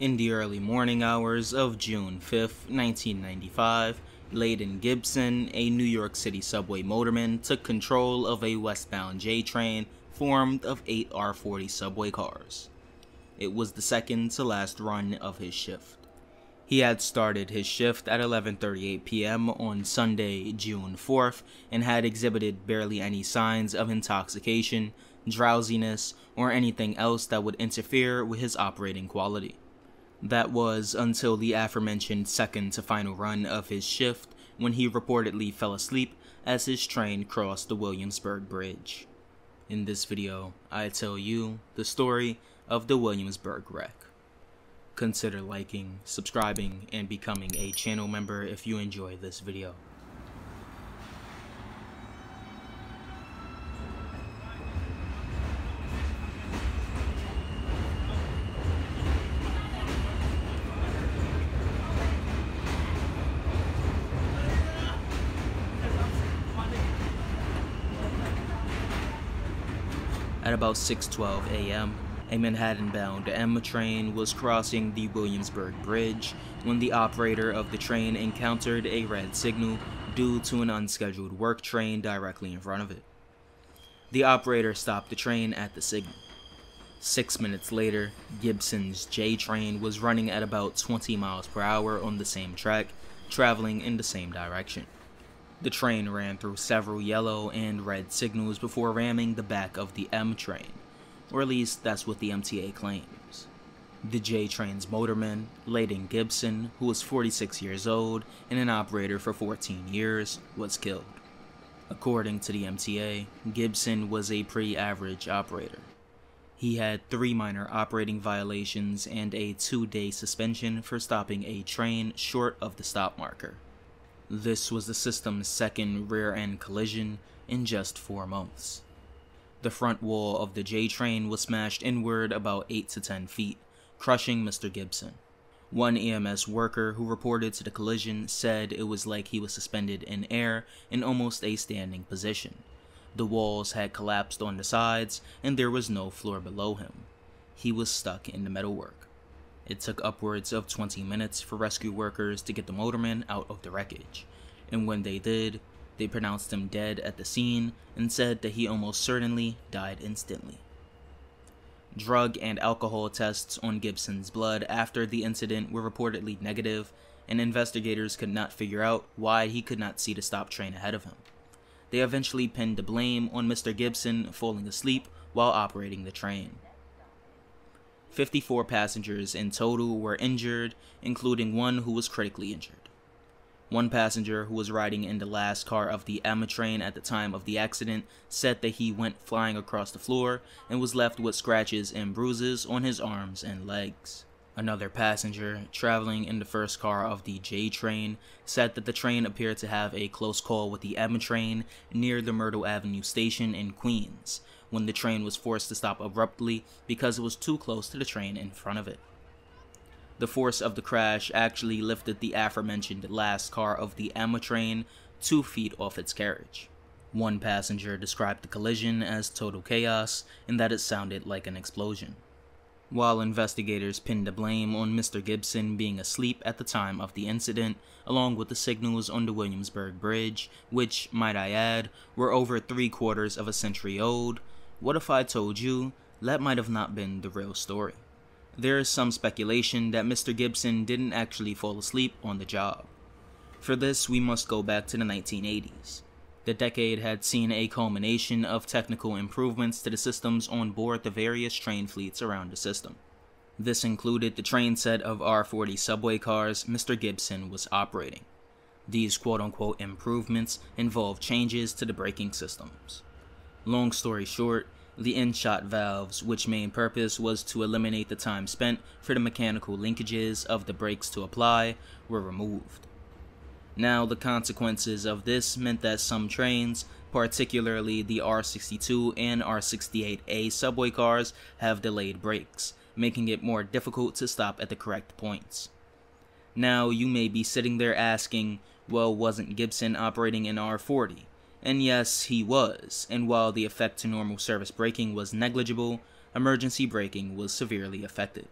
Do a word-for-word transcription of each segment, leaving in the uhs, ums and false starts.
In the early morning hours of June fifth, nineteen ninety-five, Layton Gibson, a New York City subway motorman, took control of a westbound J Train formed of eight R forty subway cars. It was the second to last run of his shift. He had started his shift at eleven thirty-eight p m on Sunday, June fourth, and had exhibited barely any signs of intoxication, drowsiness, or anything else that would interfere with his operating quality. That was until the aforementioned second to final run of his shift, when he reportedly fell asleep as his train crossed the Williamsburg Bridge. In this video, I tell you the story of the Williamsburg wreck. Consider liking, subscribing, and becoming a channel member if you enjoy this video. At about six twelve a m, a Manhattan-bound M train was crossing the Williamsburg Bridge when the operator of the train encountered a red signal due to an unscheduled work train directly in front of it. The operator stopped the train at the signal. Six minutes later, Gibson's J train was running at about twenty miles per hour on the same track, traveling in the same direction. The train ran through several yellow and red signals before ramming the back of the M train, or at least that's what the M T A claims. The J train's motorman, Layton Gibson, who was forty-six years old and an operator for fourteen years, was killed. According to the M T A, Gibson was a pretty average operator. He had three minor operating violations and a two-day suspension for stopping a train short of the stop marker. This was the system's second rear-end collision in just four months. The front wall of the J train was smashed inward about eight to ten feet, crushing Mister Gibson. One E M S worker who reported to the collision said it was like he was suspended in air in almost a standing position. The walls had collapsed on the sides and there was no floor below him. He was stuck in the metalwork. It took upwards of twenty minutes for rescue workers to get the motorman out of the wreckage, and when they did, they pronounced him dead at the scene and said that he almost certainly died instantly. Drug and alcohol tests on Gibson's blood after the incident were reportedly negative, and investigators could not figure out why he could not see the stop train ahead of him. They eventually pinned the blame on Mister Gibson falling asleep while operating the train. fifty-four passengers in total were injured, including one who was critically injured. One passenger, who was riding in the last car of the M train at the time of the accident, said that he went flying across the floor and was left with scratches and bruises on his arms and legs. Another passenger, traveling in the first car of the J train, said that the train appeared to have a close call with the M train near the Myrtle Avenue station in Queens, when the train was forced to stop abruptly because it was too close to the train in front of it. The force of the crash actually lifted the aforementioned last car of the M train two feet off its carriage. One passenger described the collision as total chaos and that it sounded like an explosion. While investigators pinned the blame on Mister Gibson being asleep at the time of the incident, along with the signals on the Williamsburg Bridge, which, might I add, were over three quarters of a century old, what if I told you that might have not been the real story? There is some speculation that Mister Gibson didn't actually fall asleep on the job. For this, we must go back to the nineteen eighties. The decade had seen a culmination of technical improvements to the systems on board the various train fleets around the system. This included the train set of R forty subway cars Mister Gibson was operating. These quote-unquote improvements involved changes to the braking systems. Long story short, the end-shot valves, which main purpose was to eliminate the time spent for the mechanical linkages of the brakes to apply, were removed. Now, the consequences of this meant that some trains, particularly the R sixty-two and R sixty-eight A subway cars, have delayed brakes, making it more difficult to stop at the correct points. Now, you may be sitting there asking, well, wasn't Gibson operating an R forty? And yes, he was, and while the effect to normal service braking was negligible, emergency braking was severely affected.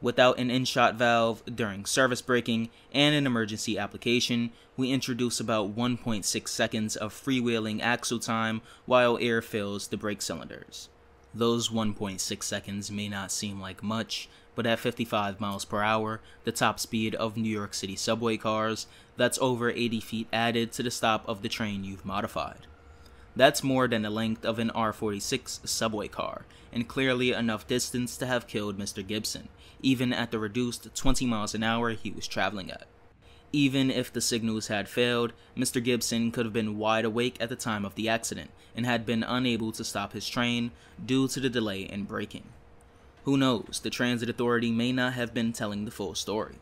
without an in-shot valve during service braking and an emergency application, we introduce about one point six seconds of freewheeling axle time while air fills the brake cylinders. Those one point six seconds may not seem like much, but at fifty-five miles per hour, the top speed of New York City subway cars, that's over eighty feet added to the stop of the train you've modified. That's more than the length of an R forty-six subway car, and clearly enough distance to have killed Mister Gibson, even at the reduced twenty miles an hour he was traveling at. Even if the signals had failed, Mister Gibson could have been wide awake at the time of the accident, and had been unable to stop his train due to the delay in braking. Who knows, the transit authority may not have been telling the full story.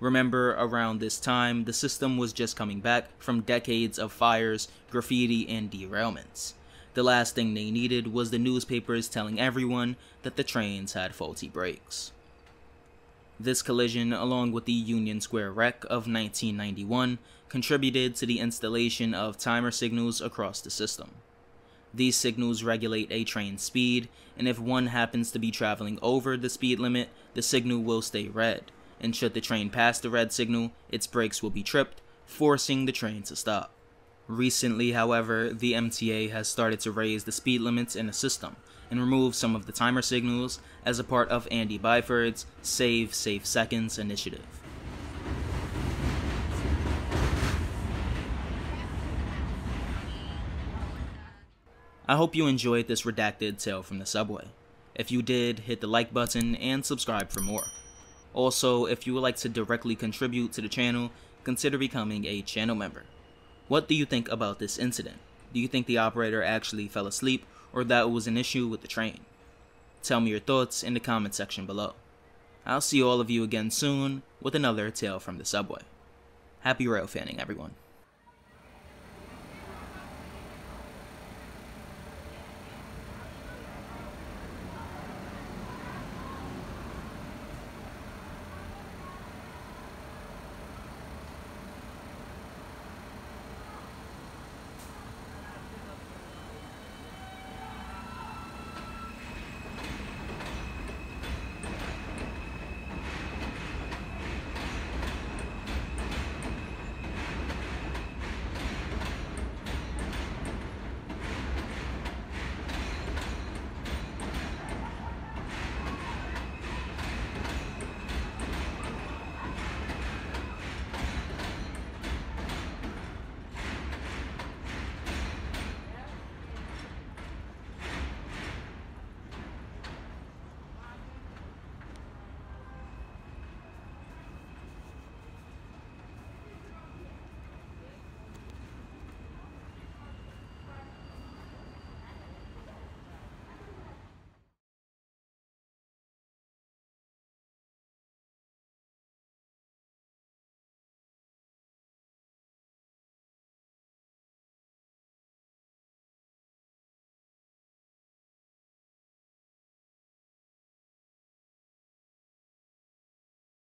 Remember, around this time, the system was just coming back from decades of fires, graffiti, and derailments. The last thing they needed was the newspapers telling everyone that the trains had faulty brakes. This collision, along with the Union Square wreck of nineteen ninety-one, contributed to the installation of timer signals across the system. These signals regulate a train's speed, and if one happens to be traveling over the speed limit, the signal will stay red. And should the train pass the red signal, its brakes will be tripped, forcing the train to stop. Recently, however, the M T A has started to raise the speed limits in the system and remove some of the timer signals as a part of Andy Byford's Save Safe Seconds initiative. I hope you enjoyed this redacted tale from the subway. If you did, hit the like button and subscribe for more. Also, if you would like to directly contribute to the channel, consider becoming a channel member. What do you think about this incident? Do you think the operator actually fell asleep, or that was an issue with the train? Tell me your thoughts in the comment section below. I'll see all of you again soon with another tale from the subway. Happy rail fanning, everyone.